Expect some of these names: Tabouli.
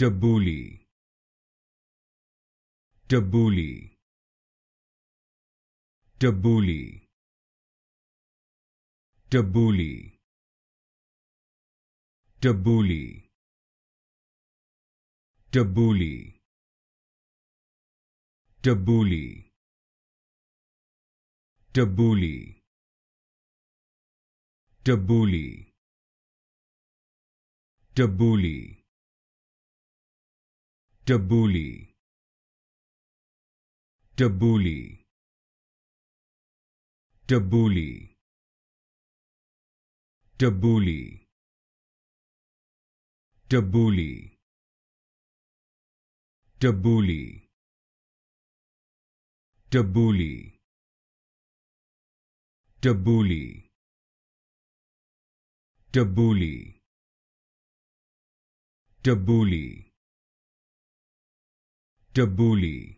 Tabouli, Tabouli, Tabouli, Tabouli, Tabouli, Tabouli, Tabouli, Tabouli, Tabouli, Tabouli, Tabouli, Tabouli, Tabouli, Tabouli, Tabouli, Tabouli, Tabouli, Tabouli, Tabouli, Tabouli, Tabouli.